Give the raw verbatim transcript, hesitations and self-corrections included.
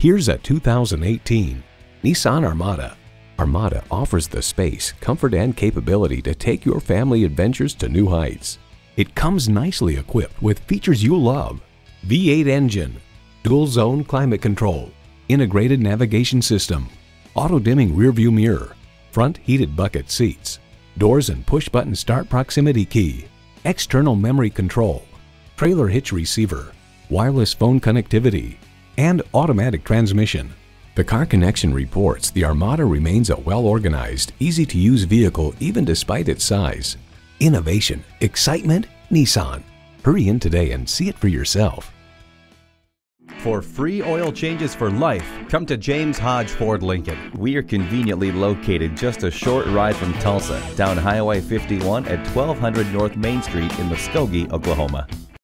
Here's a two thousand eighteen Nissan Armada. Armada offers the space, comfort, and capability to take your family adventures to new heights. It comes nicely equipped with features you love: V eight engine, dual-zone climate control, integrated navigation system, auto-dimming rearview mirror, front heated bucket seats, doors and push-button start proximity key, external memory control, trailer hitch receiver, wireless phone connectivity, and automatic transmission. The Car Connection reports the Armada remains a well-organized, easy-to-use vehicle even despite its size. Innovation, excitement, Nissan. Hurry in today and see it for yourself. For free oil changes for life, come to James Hodge Ford Lincoln. We are conveniently located just a short ride from Tulsa, down Highway fifty-one at twelve hundred North Main Street in Muskogee, Oklahoma.